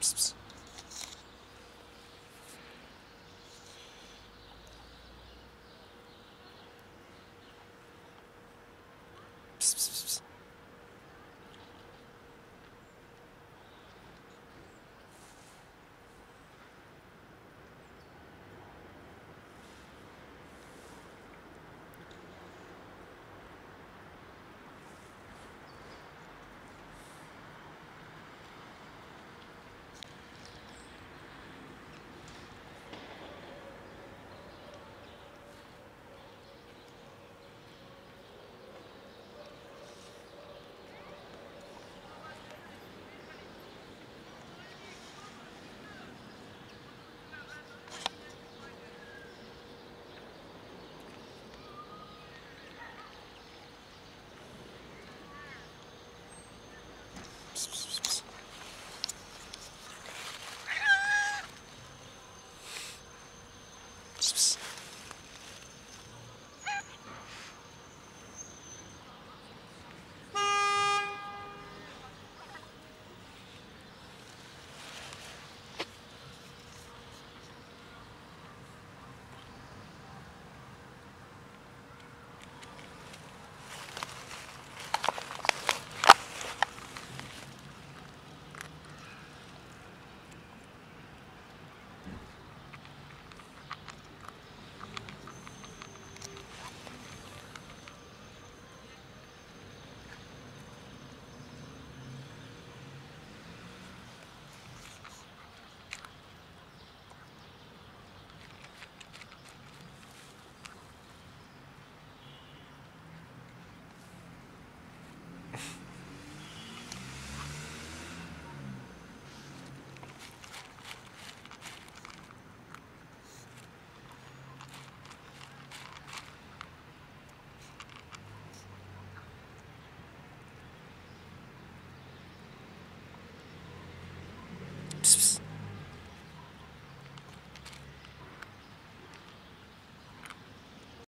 Psst, psst.